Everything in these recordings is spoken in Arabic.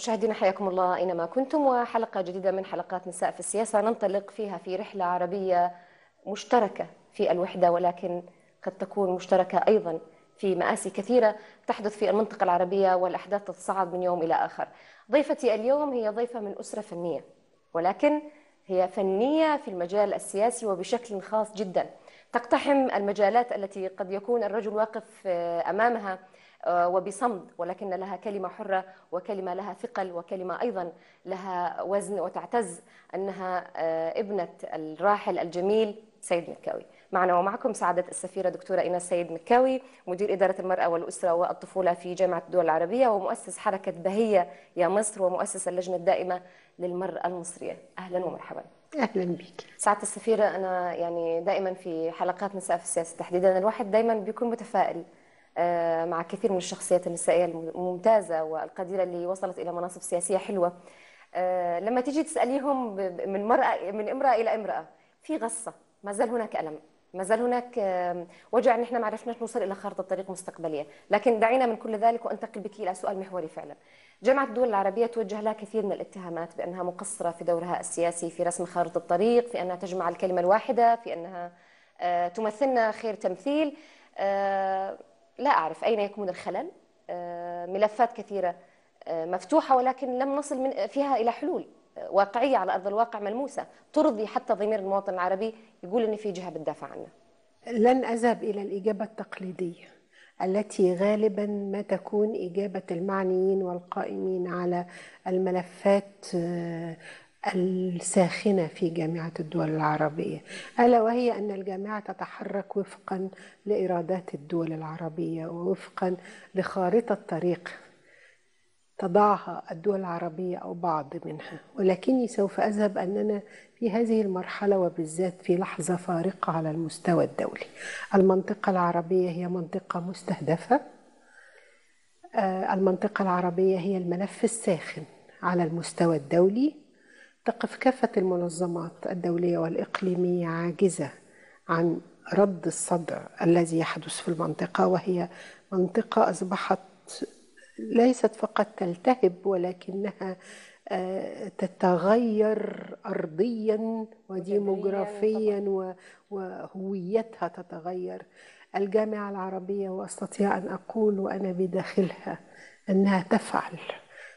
مشاهدينا حياكم الله أينما كنتم، وحلقة جديدة من حلقات نساء في السياسة ننطلق فيها في رحلة عربية مشتركة في الوحدة، ولكن قد تكون مشتركة أيضا في مآسي كثيرة تحدث في المنطقة العربية والأحداث تتصاعد من يوم إلى آخر. ضيفتي اليوم هي ضيفة من أسرة فنية، ولكن هي فنية في المجال السياسي وبشكل خاص جدا، تقتحم المجالات التي قد يكون الرجل واقف أمامها وبصمد، ولكن لها كلمة حرة وكلمة لها ثقل وكلمة أيضا لها وزن، وتعتز أنها ابنة الراحل الجميل سيد مكاوي. معنا ومعكم سعادة السفيرة دكتورة إيناس سيد مكاوي، مدير إدارة المرأة والأسرة والطفولة في جامعة الدول العربية، ومؤسس حركة بهية يا مصر، ومؤسس اللجنة الدائمة للمرأة المصرية. أهلا ومرحبا. أهلا بك سعادة السفيرة. أنا يعني دائما في حلقات نساء في السياسة تحديدا الواحد دائما بيكون متفائل مع كثير من الشخصيات النسائية الممتازة والقديرة اللي وصلت إلى مناصب سياسية حلوة. لما تيجي تسأليهم من امرأة إلى امرأة في غصة، ما زال هناك ألم، ما زال هناك وجع ان احنا ما عرفناش نوصل الى خارطه طريق مستقبليه، لكن دعينا من كل ذلك وانتقل بك الى سؤال محوري فعلا. جامعه الدول العربيه توجه لها كثير من الاتهامات بانها مقصره في دورها السياسي في رسم خارطه الطريق، في انها تجمع الكلمه الواحده، في انها تمثلنا خير تمثيل. لا اعرف اين يكمن الخلل. ملفات كثيره مفتوحه ولكن لم نصل فيها الى حلول واقعية على أرض الواقع ملموسة ترضي حتى ضمير المواطن العربي يقول إن في جهة بتدافع عنه. لن أذهب إلى الإجابة التقليدية التي غالبا ما تكون إجابة المعنيين والقائمين على الملفات الساخنة في جامعة الدول العربية، ألا وهي أن الجامعة تتحرك وفقا لإرادات الدول العربية ووفقا لخارطة طريق تضعها الدول العربية أو بعض منها، ولكني سوف أذهب أننا في هذه المرحلة وبالذات في لحظة فارقة على المستوى الدولي. المنطقة العربية هي منطقة مستهدفة، المنطقة العربية هي الملف الساخن على المستوى الدولي. تقف كافة المنظمات الدولية والإقليمية عاجزة عن رد الصدع الذي يحدث في المنطقة، وهي منطقة أصبحت ليست فقط تلتهب ولكنها تتغير أرضيا وديموغرافيا وهويتها تتغير. الجامعة العربية، وأستطيع أن أقول وأنا بداخلها، أنها تفعل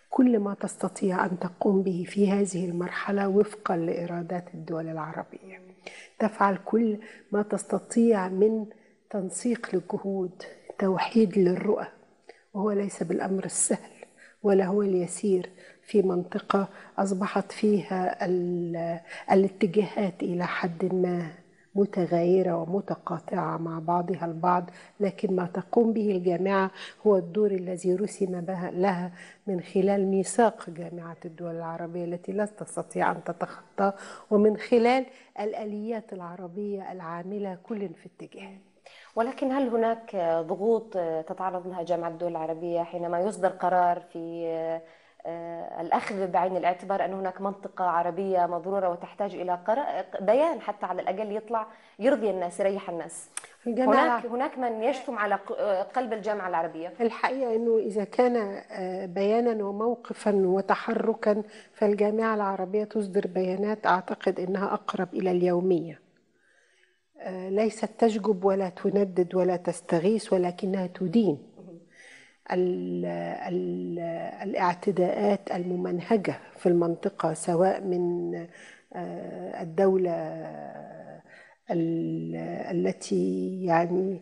كل ما تستطيع أن تقوم به في هذه المرحلة وفقا لإرادات الدول العربية، تفعل كل ما تستطيع من تنسيق للجهود، توحيد للرؤى، وهو ليس بالأمر السهل ولا هو اليسير في منطقة أصبحت فيها الاتجاهات إلى حد ما متغايرة ومتقاطعة مع بعضها البعض. لكن ما تقوم به الجامعة هو الدور الذي رسم لها من خلال ميثاق جامعة الدول العربية التي لا تستطيع أن تتخطى، ومن خلال الآليات العربية العاملة كل في اتجاه. ولكن هل هناك ضغوط تتعرض لها جامعة الدول العربية حينما يصدر قرار في الأخذ بعين الاعتبار أن هناك منطقة عربية مضرورة وتحتاج إلى بيان حتى على الأقل يطلع يرضي الناس يريح الناس؟ هناك من يشتم على قلب الجامعة العربية. الحقيقة أنه إذا كان بيانا وموقفا وتحركا فالجامعة العربية تصدر بيانات أعتقد أنها أقرب إلى اليومية، ليست تجب ولا تندد ولا تستغيث، ولكنها تدين الاعتداءات الممنهجة في المنطقة، سواء من الدولة التي يعني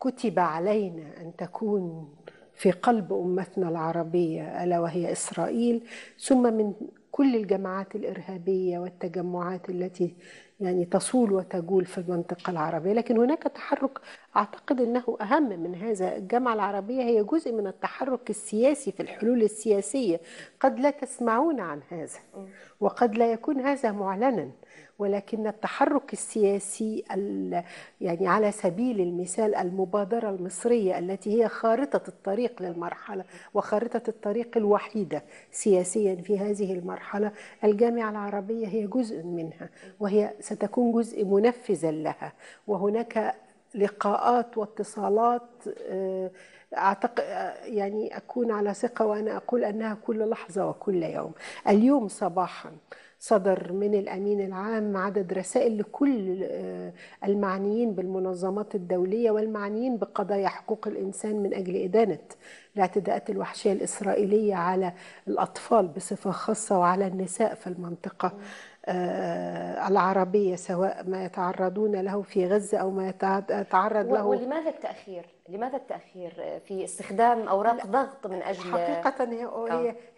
كتب علينا أن تكون في قلب أمتنا العربية، ألا وهي إسرائيل، ثم من كل الجماعات الإرهابية والتجمعات التي يعني تصول وتجول في المنطقة العربية. لكن هناك تحرك أعتقد أنه أهم من هذا. الجامعة العربية هي جزء من التحرك السياسي في الحلول السياسية، قد لا تسمعون عن هذا وقد لا يكون هذا معلنا، ولكن التحرك السياسي يعني على سبيل المثال المبادرة المصرية التي هي خارطة الطريق للمرحلة وخارطة الطريق الوحيدة سياسيا في هذه المرحلة، الجامعة العربية هي جزء منها، وهي ستكون جزء منفذا لها. وهناك لقاءات واتصالات أعتقد يعني أكون على ثقة وأنا أقول أنها كل لحظة وكل يوم. اليوم صباحا صدر من الأمين العام عدد رسائل لكل المعنيين بالمنظمات الدولية والمعنيين بقضايا حقوق الإنسان من أجل إدانة الاعتداءات الوحشية الإسرائيلية على الأطفال بصفة خاصة وعلى النساء في المنطقة العربية، سواء ما يتعرضون له في غزة أو ما يتعرض له. ولماذا التأخير؟ لماذا التأخير في استخدام أوراق ضغط من أجل؟ حقيقة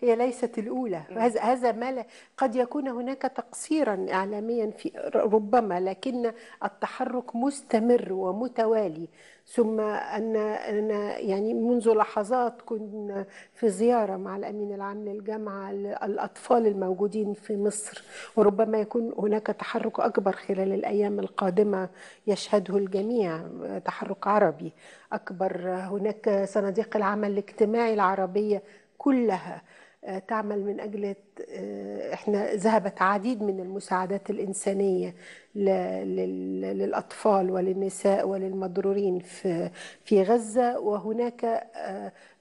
هي ليست الأولى، هذا ما قد يكون هناك تقصيرا إعلاميا في ربما، لكن التحرك مستمر ومتوالي. ثم أنا يعني منذ لحظات كنا في زيارة مع الأمين العام للجامعة الأطفال الموجودين في مصر، وربما يكون هناك تحرك أكبر خلال الأيام القادمة يشهده الجميع، تحرك عربي أكبر. هناك صناديق العمل الاجتماعي العربية كلها تعمل من أجل، إحنا ذهبت عديد من المساعدات الإنسانية للأطفال وللنساء وللمضرورين في غزة، وهناك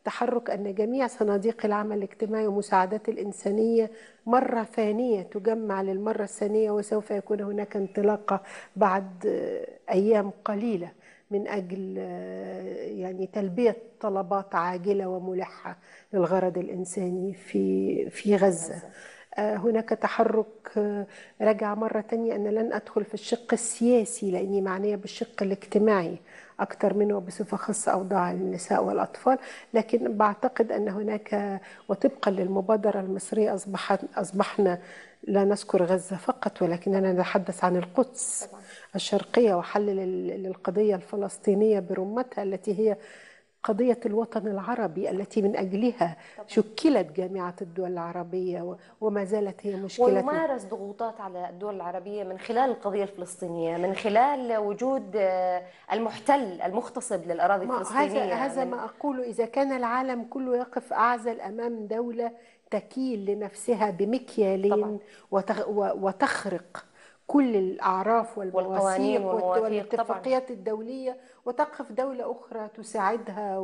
تحرك أن جميع صناديق العمل الاجتماعي ومساعدات الإنسانية مرة ثانية تجمع للمرة الثانية، وسوف يكون هناك انطلاقة بعد أيام قليلة من أجل يعني تلبية طلبات عاجلة وملحة للغرض الإنساني في غزة. هناك تحرك رجع مرة تانية، أنا لن أدخل في الشق السياسي لأني معنية بالشق الاجتماعي أكثر منه بصفة خاصة أوضاع النساء والأطفال، لكن بعتقد أن هناك وطبقا للمبادرة المصرية أصبحنا لا نذكر غزة فقط ولكننا نتحدث عن القدس الشرقية وحل للقضية الفلسطينية برمتها التي هي قضية الوطن العربي التي من أجلها شكلت جامعة الدول العربية وما زالت هي مشكلة. ويمارس ضغوطات على الدول العربية من خلال القضية الفلسطينية، من خلال وجود المحتل المغتصب للأراضي الفلسطينية. هذا ما أقوله، إذا كان العالم كله يقف أعزل أمام دولة تكيل لنفسها بمكيالين وتخرق كل الأعراف والمواثيق والاتفاقيات الدولية، وتقف دولة أخرى تساعدها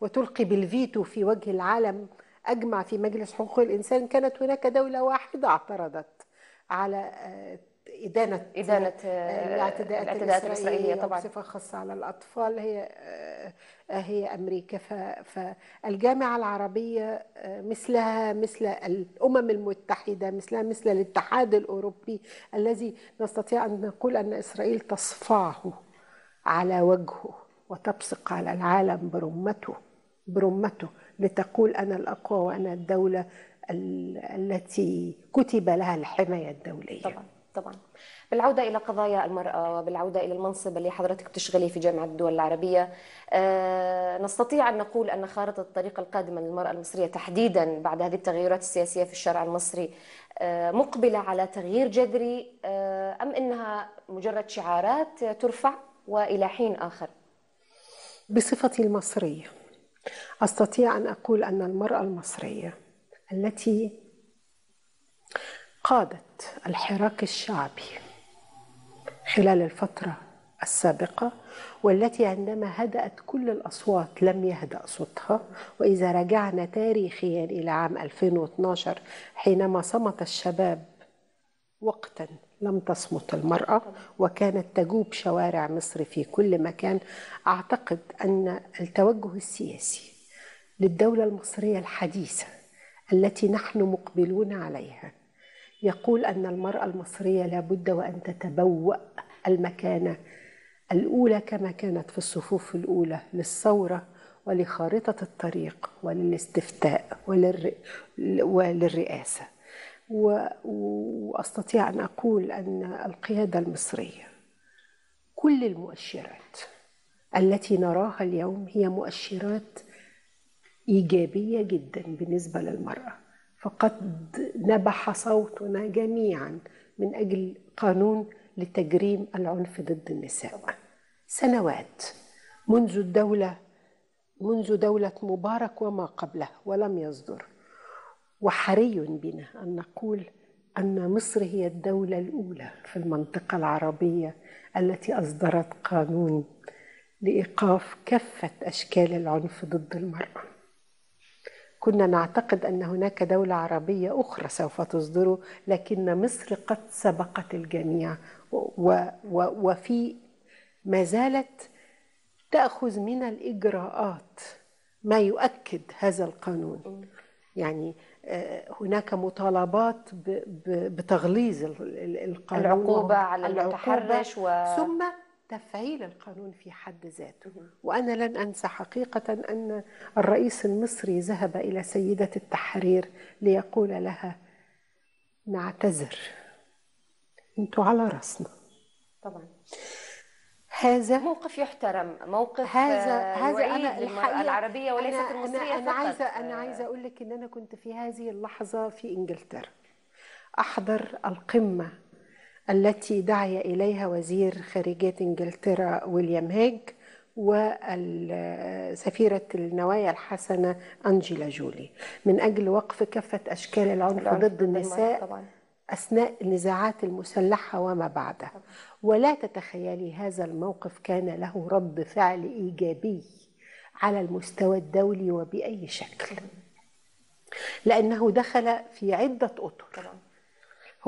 وتلقي بالفيتو في وجه العالم أجمع في مجلس حقوق الإنسان. كانت هناك دولة واحدة اعترضت على إدانة الاعتداءات الإسرائيلية طبعا بصفة خاصة على الأطفال، هي أمريكا. فالجامعة العربية مثلها مثل الأمم المتحدة، مثلها مثل الاتحاد الأوروبي الذي نستطيع أن نقول أن إسرائيل تصفعه على وجهه وتبصق على العالم برمته لتقول أنا الأقوى وأنا الدولة التي كتب لها الحماية الدولية. طبعا بالعودة إلى قضايا المرأة وبالعودة إلى المنصب اللي حضرتك تشغليه في جامعة الدول العربية، نستطيع أن نقول أن خارطة الطريق القادمة للمرأة المصرية تحديدا بعد هذه التغيرات السياسية في الشارع المصري مقبلة على تغيير جذري، أم أنها مجرد شعارات ترفع وإلى حين آخر؟ بصفتي المصرية أستطيع أن أقول أن المرأة المصرية التي قادت الحراك الشعبي خلال الفترة السابقة والتي عندما هدأت كل الأصوات لم يهدأ صوتها، وإذا رجعنا تاريخيا إلى عام 2012 حينما صمت الشباب وقتا لم تصمت المرأة وكانت تجوب شوارع مصر في كل مكان، أعتقد أن التوجه السياسي للدولة المصرية الحديثة التي نحن مقبلون عليها يقول أن المرأة المصرية لابد وأن تتبوأ المكانة الأولى كما كانت في الصفوف الأولى للثورة ولخارطة الطريق وللاستفتاء وللرئاسة. وأستطيع أن أقول أن القيادة المصرية كل المؤشرات التي نراها اليوم هي مؤشرات إيجابية جدا بالنسبة للمرأة، فقد نبح صوتنا جميعا من أجل قانون لتجريم العنف ضد النساء سنوات منذ دولة مبارك وما قبلها ولم يصدر، وحري بنا أن نقول أن مصر هي الدولة الأولى في المنطقة العربية التي أصدرت قانون لإيقاف كافة أشكال العنف ضد المرأة. كنا نعتقد أن هناك دولة عربية أخرى سوف تصدره، لكن مصر قد سبقت الجميع، وفي ما زالت تأخذ من الإجراءات ما يؤكد هذا القانون. يعني هناك مطالبات بتغليظ القانون، العقوبة على المتحرش ثم تفعيل القانون في حد ذاته. وأنا لن أنسى حقيقة أن الرئيس المصري ذهب إلى سيدة التحرير ليقول لها نعتذر، أنتوا على رأسنا. طبعا هذا موقف يحترم، موقف هذا أنا الحقيقة العربية وليست المصرية. أنا عايزة أقول لك أن أنا كنت في هذه اللحظة في إنجلترا أحضر القمة التي دعي إليها وزير خارجية إنجلترا ويليام هيج والسفيرة النوايا الحسنة أنجيلا جولي من أجل وقف كافة أشكال العنف ضد النساء طبعاً. أثناء النزاعات المسلحة وما بعدها. ولا تتخيلي هذا الموقف كان له رد فعل إيجابي على المستوى الدولي وبأي شكل، لأنه دخل في عدة أطر.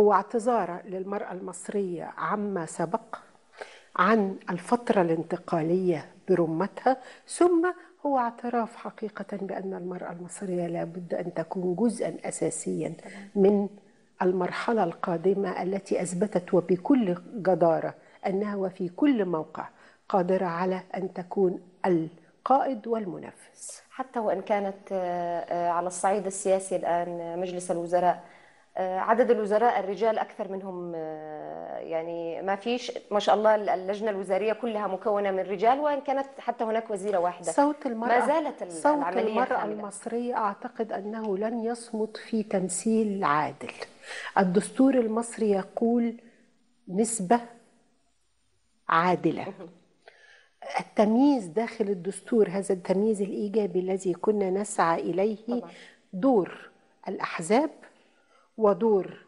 هو اعتذار للمرأة المصرية عما سبق، عن الفترة الانتقالية برمتها، ثم هو اعتراف حقيقة بأن المرأة المصرية لابد أن تكون جزءا أساسيا من المرحلة القادمة التي أثبتت وبكل جدارة أنها وفي كل موقع قادرة على أن تكون القائد والمنفذ. حتى وإن كانت على الصعيد السياسي الآن مجلس الوزراء عدد الوزراء الرجال أكثر منهم، يعني ما فيش ما شاء الله اللجنة الوزارية كلها مكونة من رجال، وإن كانت حتى هناك وزيرة واحدة. صوت المرأة ما زالت صوت المرأة المصرية أعتقد أنه لن يصمت في تمثيل عادل. الدستور المصري يقول نسبة عادلة. التمييز داخل الدستور، هذا التمييز الإيجابي الذي كنا نسعى إليه طبعا. دور الأحزاب ودور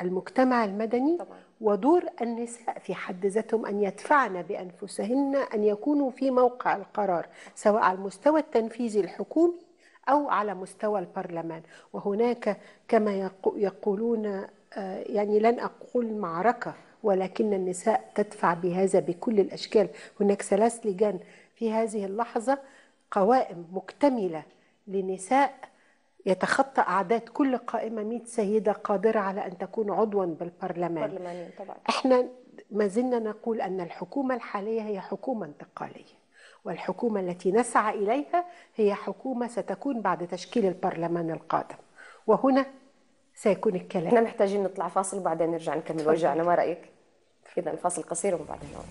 المجتمع المدني طبعا. ودور النساء في حد ذاتهم، أن يدفعن بأنفسهن أن يكونوا في موقع القرار، سواء على المستوى التنفيذي الحكومي أو على مستوى البرلمان. وهناك كما يقولون، يعني لن أقول معركة، ولكن النساء تدفع بهذا بكل الأشكال. هناك 3 لجان في هذه اللحظة، قوائم مكتملة لنساء يتخطى أعداد كل قائمة 100 سيدة قادرة على أن تكون عضوا بالبرلمان. طبعا. احنا ما زلنا نقول أن الحكومة الحالية هي حكومة انتقالية، والحكومة التي نسعى إليها هي حكومة ستكون بعد تشكيل البرلمان القادم، وهنا سيكون الكلام. احنا محتاجين نطلع فاصل وبعدين نرجع نكمل وجعنا، ما رأيك؟ إذا فاصل قصير وبعدين نعود.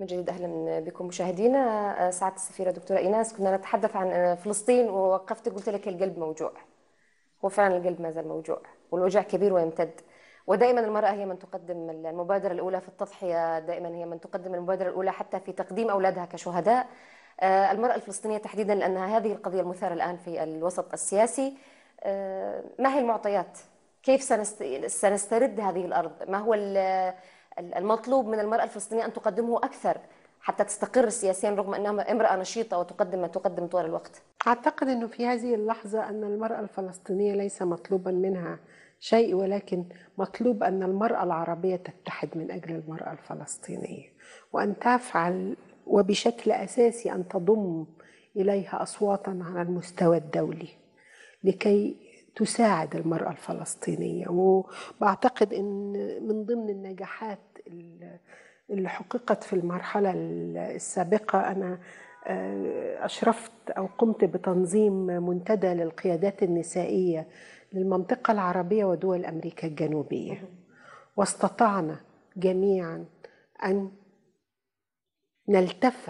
من جديد أهلا بكم مشاهدينا. سعادة السفيرة دكتورة إيناس، كنا نتحدث عن فلسطين ووقفت قلت لك القلب موجوع، وفعلا القلب ما زال موجوع والوجع كبير ويمتد. ودائما المرأة هي من تقدم المبادرة الأولى في التضحية، دائما هي من تقدم المبادرة الأولى حتى في تقديم أولادها كشهداء. المرأة الفلسطينية تحديدا، لأن هذه القضية المثارة الآن في الوسط السياسي، ما هي المعطيات؟ كيف سنسترد هذه الأرض؟ ما هو المطلوب من المرأة الفلسطينية أن تقدمه أكثر حتى تستقر سياسيا، رغم أنها امرأة نشيطة وتقدم ما تقدم طوال الوقت؟ أعتقد أنه في هذه اللحظة أن المرأة الفلسطينية ليس مطلوبا منها شيء، ولكن مطلوب أن المرأة العربية تتحد من أجل المرأة الفلسطينية، وأن تفعل وبشكل أساسي أن تضم إليها أصواتا على المستوى الدولي لكي تساعد المرأة الفلسطينية. وبعتقد أن من ضمن النجاحات اللي حققت في المرحلة السابقة، أنا أشرفت أو قمت بتنظيم منتدى للقيادات النسائية للمنطقة العربية ودول أمريكا الجنوبية، واستطعنا جميعا أن نلتف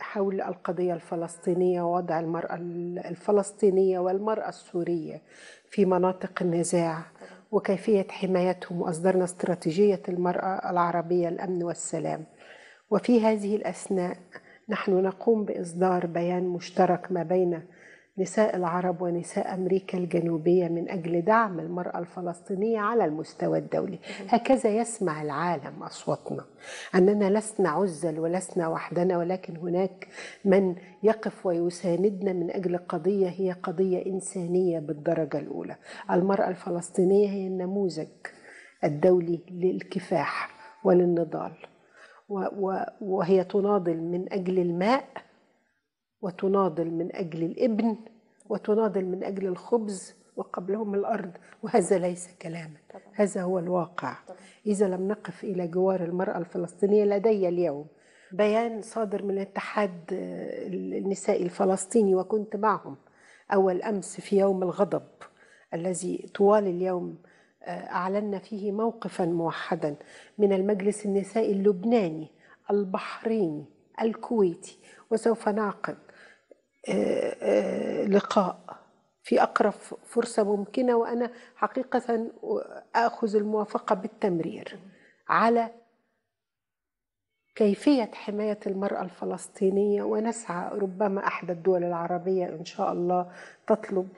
حول القضية الفلسطينية ووضع المرأة الفلسطينية والمرأة السورية في مناطق النزاع وكيفية حمايتهم، وأصدرنا استراتيجية المرأة العربية الأمن والسلام. وفي هذه الأثناء نحن نقوم بإصدار بيان مشترك ما بين نساء العرب ونساء أمريكا الجنوبية من أجل دعم المرأة الفلسطينية على المستوى الدولي. هكذا يسمع العالم أصواتنا، أننا لسنا عزل ولسنا وحدنا، ولكن هناك من يقف ويساندنا من أجل قضية هي قضية إنسانية بالدرجة الأولى. المرأة الفلسطينية هي النموذج الدولي للكفاح وللنضال، وهي تناضل من أجل الماء، وتناضل من أجل الإبن، وتناضل من أجل الخبز وقبلهم الأرض. وهذا ليس كلاما، هذا هو الواقع. إذا لم نقف إلى جوار المرأة الفلسطينية. لدي اليوم بيان صادر من الاتحاد النسائي الفلسطيني، وكنت معهم أول أمس في يوم الغضب الذي طوال اليوم أعلنا فيه موقفا موحدا من المجلس النسائي اللبناني، البحريني، الكويتي، وسوف نعقد لقاء في أقرب فرصة ممكنة، وأنا حقيقة أخذ الموافقة بالتمرير على كيفية حماية المرأة الفلسطينية. ونسعى ربما إحدى الدول العربية إن شاء الله تطلب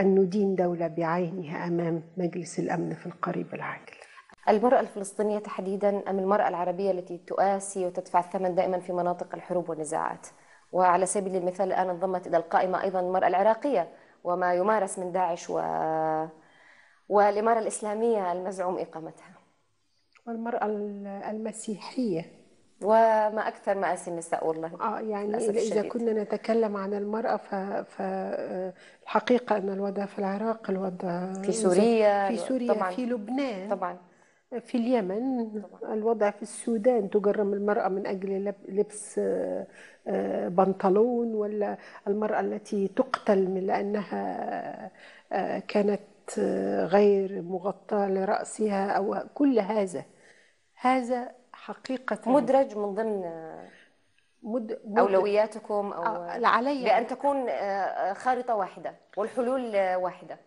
أن ندين دولة بعينها أمام مجلس الأمن في القريب العاجل. المرأة الفلسطينية تحديداً أم المرأة العربية التي تؤاسي وتدفع الثمن دائماً في مناطق الحروب والنزاعات؟ وعلى سبيل المثال الآن انضمت إلى القائمة أيضاً المرأة العراقية وما يمارس من داعش والإمارة الإسلامية المزعوم إقامتها، والمرأة المسيحية، وما أكثر مآسي النساء والله. يعني إذا كنا نتكلم عن المرأة فالحقيقة أن الوضع في العراق، الوضع في سوريا، طبعاً. في لبنان طبعاً، في اليمن طبعا. الوضع في السودان تجرم المرأة من أجل لبس بنطلون، ولا المرأة التي تقتل لأنها كانت غير مغطاة لرأسها، أو كل هذا حقيقة مدرج من ضمن أولوياتكم أو علي بأن تكون خارطة واحدة والحلول واحدة.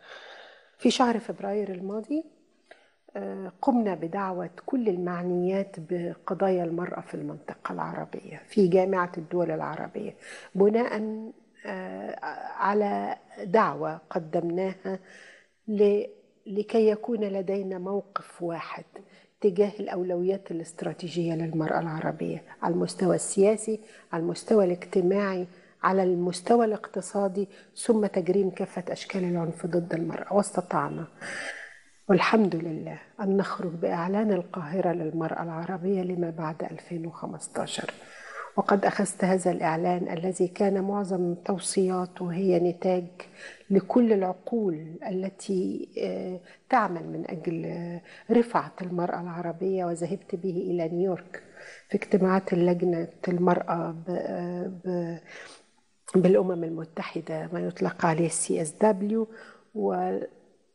في شهر فبراير الماضي قمنا بدعوة كل المعنيات بقضايا المرأة في المنطقة العربية في جامعة الدول العربية، بناء على دعوة قدمناها لكي يكون لدينا موقف واحد تجاه الأولويات الاستراتيجية للمرأة العربية على المستوى السياسي، على المستوى الاجتماعي، على المستوى الاقتصادي، ثم تجريم كافة أشكال العنف ضد المرأة. واستطعنا والحمد لله أن نخرج بإعلان القاهرة للمرأة العربية لما بعد 2015، وقد أخذت هذا الإعلان الذي كان معظم توصياته هي نتاج لكل العقول التي تعمل من أجل رفعة المرأة العربية. وذهبت به إلى نيويورك في اجتماعات لجنة المرأة بالأمم المتحدة، ما يطلق عليه CSW،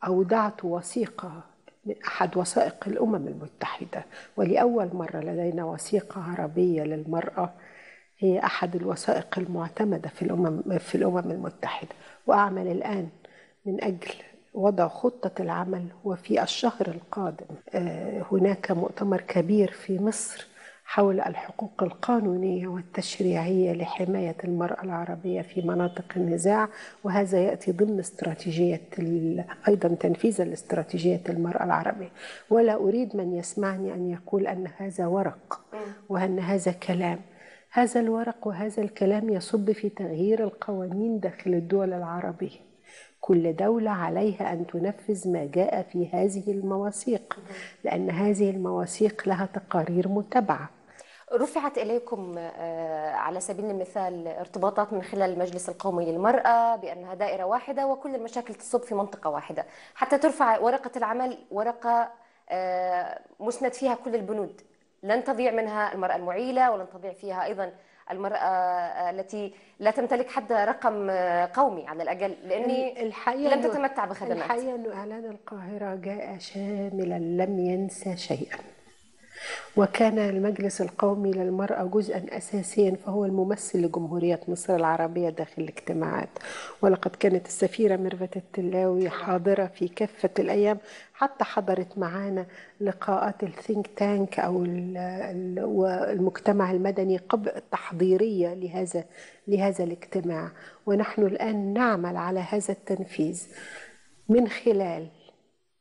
أودعت وثيقة من أحد وثائق الأمم المتحدة، ولأول مرة لدينا وثيقة عربية للمرأة، هي أحد الوثائق المعتمدة في الأمم المتحدة. وأعمل الآن من أجل وضع خطة العمل، وفي الشهر القادم هناك مؤتمر كبير في مصر حول الحقوق القانونية والتشريعية لحماية المرأة العربية في مناطق النزاع، وهذا يأتي ضمن استراتيجية أيضا تنفيذ الاستراتيجية المرأة العربية. ولا أريد من يسمعني أن يقول أن هذا ورق وأن هذا كلام، هذا الورق وهذا الكلام يصب في تغيير القوانين داخل الدول العربية. كل دولة عليها أن تنفذ ما جاء في هذه المواثيق، لأن هذه المواثيق لها تقارير متبعة. رفعت إليكم على سبيل المثال ارتباطات من خلال المجلس القومي للمرأة بأنها دائرة واحدة وكل المشاكل تصب في منطقة واحدة، حتى ترفع ورقة العمل، ورقة مسند فيها كل البنود، لن تضيع منها المرأة المعيلة، ولن تضيع فيها أيضا المرأة التي لا تمتلك حتى رقم قومي على الأقل، لأني لم تتمتع بخدمات. الحقيقة أن إعلان القاهرة جاء شاملا لم ينسى شيئا، وكان المجلس القومي للمرأة جزءا أساسيا، فهو الممثل لجمهورية مصر العربية داخل الاجتماعات. ولقد كانت السفيرة ميرفت التلاوي حاضرة في كافة الأيام، حتى حضرت معانا لقاءات الثينك تانك أو المجتمع المدني تحضيرية لهذا الاجتماع. ونحن الآن نعمل على هذا التنفيذ من خلال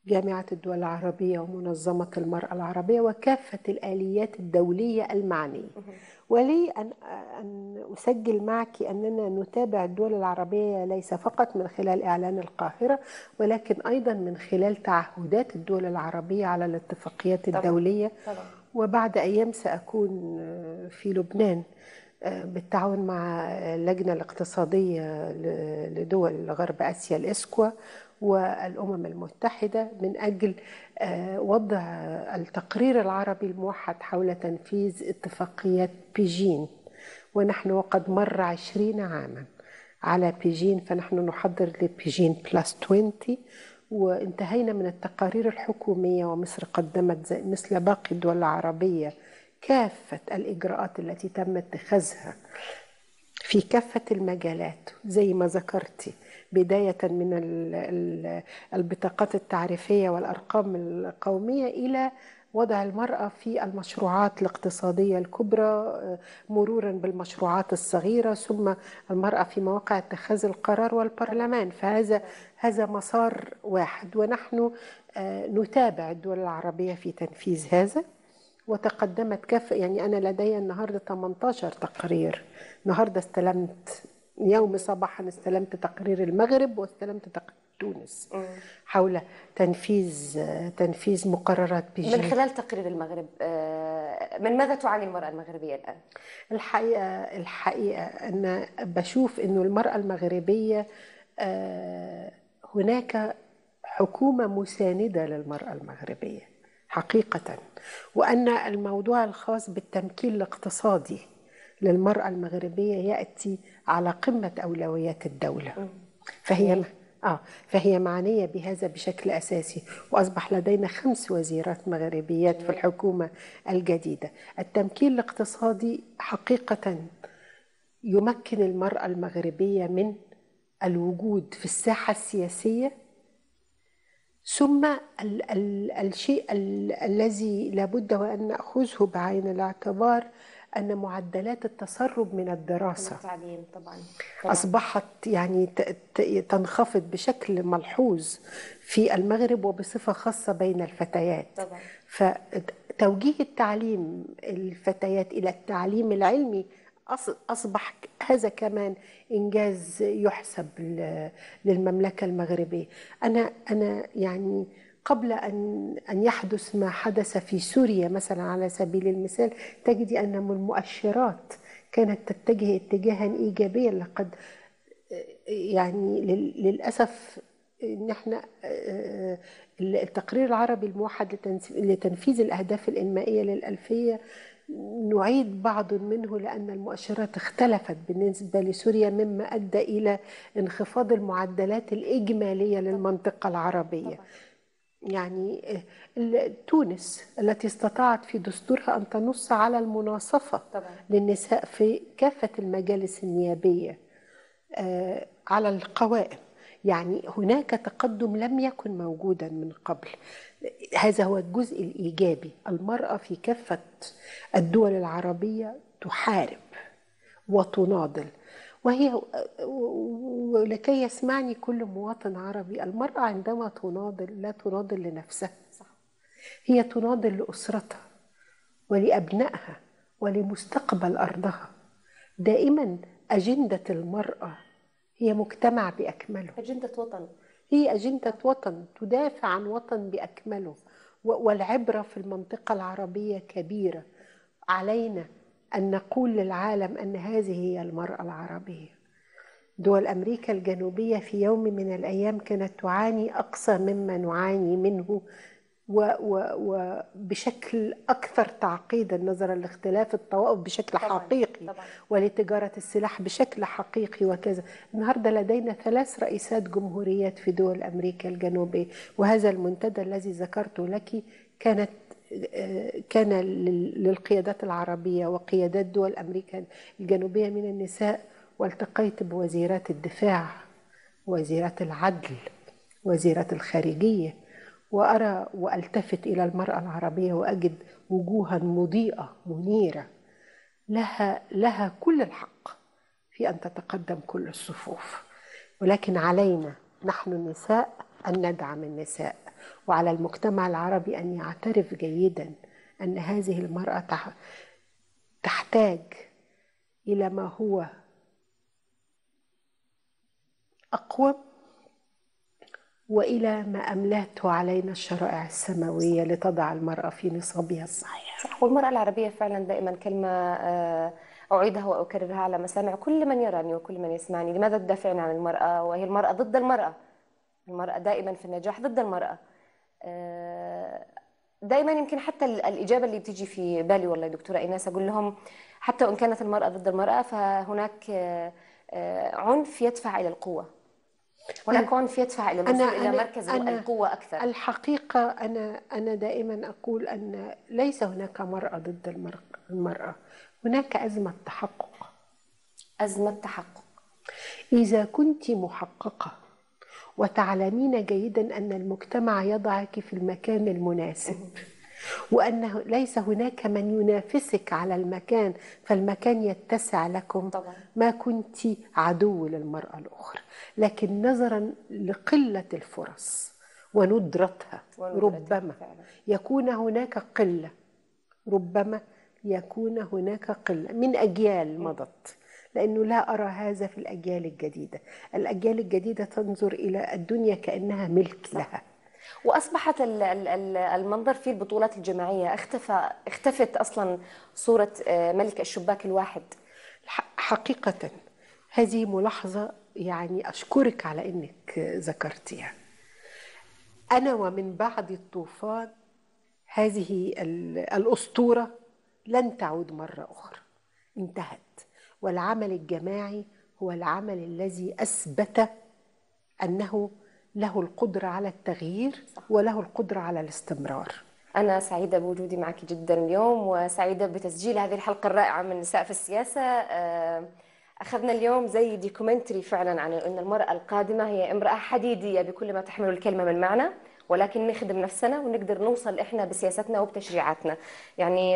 جامعة الدول العربية ومنظمة المرأة العربية وكافة الآليات الدولية المعنية. ولي أن أسجل معك أننا نتابع الدول العربية ليس فقط من خلال إعلان القاهرة، ولكن أيضا من خلال تعهدات الدول العربية على الاتفاقيات الدولية. طبعا. وبعد أيام سأكون في لبنان بالتعاون مع اللجنة الاقتصادية لدول غرب آسيا الإسكوا والأمم المتحدة من أجل وضع التقرير العربي الموحد حول تنفيذ اتفاقيات بيجين. ونحن وقد مر 20 عاما على بيجين، فنحن نحضر لبيجين بلس 20، وانتهينا من التقارير الحكومية، ومصر قدمت مثل باقي الدول العربية كافة الإجراءات التي تم اتخاذها في كافة المجالات زي ما ذكرتي، بداية من البطاقات التعريفية والأرقام القومية إلى وضع المرأة في المشروعات الاقتصادية الكبرى، مرورا بالمشروعات الصغيرة، ثم المرأة في مواقع اتخاذ القرار والبرلمان. فهذا مسار واحد، ونحن نتابع الدول العربية في تنفيذ هذا. وتقدمت كافة، يعني أنا لدي النهاردة 18 تقرير. النهاردة استلمت، يوم صباحا استلمت تقرير المغرب واستلمت تقرير تونس حول تنفيذ مقررات بيجين. من خلال تقرير المغرب، من ماذا تعاني المرأة المغربية الآن؟ الحقيقة أنا بشوف إنه المرأة المغربية هناك حكومة مساندة للمرأة المغربية حقيقة، وأن الموضوع الخاص بالتمكين الاقتصادي للمرأة المغربية يأتي على قمة أولويات الدولة. فهي معنية بهذا بشكل أساسي، وأصبح لدينا 5 وزيرات مغربيات في الحكومة الجديدة. التمكين الاقتصادي حقيقة يمكن المرأة المغربية من الوجود في الساحة السياسية، ثم الشيء الذي لابد وأن نأخذه بعين الاعتبار أن معدلات التسرب من الدراسة طبعاً. أصبحت يعني تنخفض بشكل ملحوظ في المغرب، وبصفة خاصة بين الفتيات طبعاً. فتوجيه التعليم الفتيات إلى التعليم العلمي أصبح هذا كمان إنجاز يحسب للمملكة المغربية. أنا يعني قبل أن يحدث ما حدث في سوريا مثلا على سبيل المثال، تجدي أن المؤشرات كانت تتجه اتجاها إيجابيا. لقد يعني للأسف إن احنا التقرير العربي الموحد لتنفيذ الأهداف الإنمائية للألفية نعيد بعض منه، لأن المؤشرات اختلفت بالنسبة لسوريا، مما أدى إلى انخفاض المعدلات الإجمالية للمنطقة العربية. يعني تونس التي استطاعت في دستورها أن تنص على المناصفة للنساء في كافة المجالس النيابية على القوائم، يعني هناك تقدم لم يكن موجودا من قبل. هذا هو الجزء الإيجابي. المرأة في كافة الدول العربية تحارب وتناضل، ولكي يسمعني كل مواطن عربي، المرأة عندما تناضل لا تناضل لنفسها، هي تناضل لأسرتها ولأبنائها ولمستقبل أرضها. دائما أجندة المرأة هي مجتمع بأكمله، أجندة وطن، هي أجندة وطن، تدافع عن وطن بأكمله. والعبرة في المنطقة العربية كبيرة، علينا أن نقول للعالم أن هذه هي المرأة العربية. دول أمريكا الجنوبية في يوم من الأيام كانت تعاني أقصى مما نعاني منه، وبشكل أكثر تعقيدا نظرا لاختلاف الطوائف بشكل حقيقي ولتجارة السلاح بشكل حقيقي وكذا. النهاردة لدينا 3 رئيسات جمهوريات في دول أمريكا الجنوبية، وهذا المنتدى الذي ذكرته لك كانت كان للقيادات العربية وقيادات دول أمريكا الجنوبية من النساء، والتقيت بوزيرات الدفاع، وزيرات العدل، وزيرات الخارجية، وأرى وألتفت إلى المرأة العربية وأجد وجوها مضيئة منيرة، لها كل الحق في أن تتقدم كل الصفوف، ولكن علينا نحن النساء أن ندعم النساء، وعلى المجتمع العربي أن يعترف جيدا أن هذه المرأة تحتاج إلى ما هو أقوى وإلى ما أملته علينا الشرائع السماوية لتضع المرأة في نصابها الصحيح. صح، والمرأة العربية فعلا دائما كلمة أعيدها وأكررها على مسامع كل من يراني وكل من يسمعني، لماذا تدافعين عن المرأة وهي المرأة ضد المرأة؟ المرأة دائما في النجاح ضد المرأة. دائما يمكن حتى الإجابة اللي بتيجي في بالي والله دكتورة إيناس أقول لهم حتى وإن كانت المرأة ضد المرأة فهناك عنف يدفع إلى القوة، هناك عنف يدفع إلى الوصول إلى مركز القوة أكثر. الحقيقة أنا دائما أقول أن ليس هناك مرأة ضد المرأة، هناك أزمة تحقق. أزمة تحقق. إذا كنت محققة وتعلمين جيدا أن المجتمع يضعك في المكان المناسب وأنه ليس هناك من ينافسك على المكان، فالمكان يتسع لكم طبعا. ما كنت عدو للمرأة الأخرى، لكن نظرا لقلة الفرص وندرتها ربما يكون هناك قلة، من أجيال مضت، لأنه لا أرى هذا في الأجيال الجديدة. الأجيال الجديدة تنظر إلى الدنيا كأنها ملك لها، وأصبحت المنظر في البطولات الجماعية اختفت أصلا صورة ملك الشباك الواحد. حقيقة هذه ملاحظة يعني أشكرك على أنك ذكرتيها. أنا ومن بعد الطوفان هذه الأسطورة لن تعود مرة أخرى، انتهت. والعمل الجماعي هو العمل الذي أثبت أنه له القدرة على التغيير وله القدرة على الاستمرار. أنا سعيدة بوجودي معك جدا اليوم، وسعيدة بتسجيل هذه الحلقة الرائعة من نساء في السياسة. أخذنا اليوم زي ديكومنتري فعلا عن أن المرأة القادمة هي امرأة حديدية بكل ما تحمل الكلمة من معنى، ولكن نخدم نفسنا ونقدر نوصل إحنا بسياستنا وبتشريعاتنا. يعني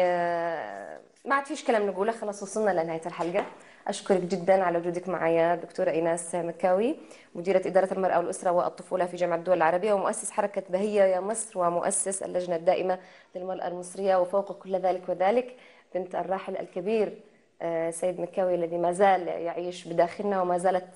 ما عاد فيش كلام نقوله، خلاص وصلنا لنهاية الحلقة. أشكرك جدا على وجودك معايا دكتورة إيناس مكاوي، مديرة إدارة المرأة والأسرة والطفولة في جامعة الدول العربية، ومؤسس حركة بهية يا مصر، ومؤسس اللجنة الدائمة للمرأة المصرية، وفوق كل ذلك وذلك بنت الراحل الكبير سيد مكاوي الذي ما زال يعيش بداخلنا، وما زالت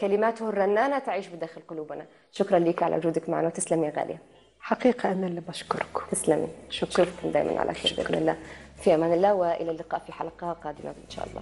كلماته الرنانة تعيش بداخل قلوبنا. شكرا لك على وجودك معنا، وتسلمي يا غالية. حقيقة أنا اللي بشكركم. تسلمي، شكركم دائما على خير بإذن الله. في أمان الله، وإلى اللقاء في حلقة قادمة إن شاء الله.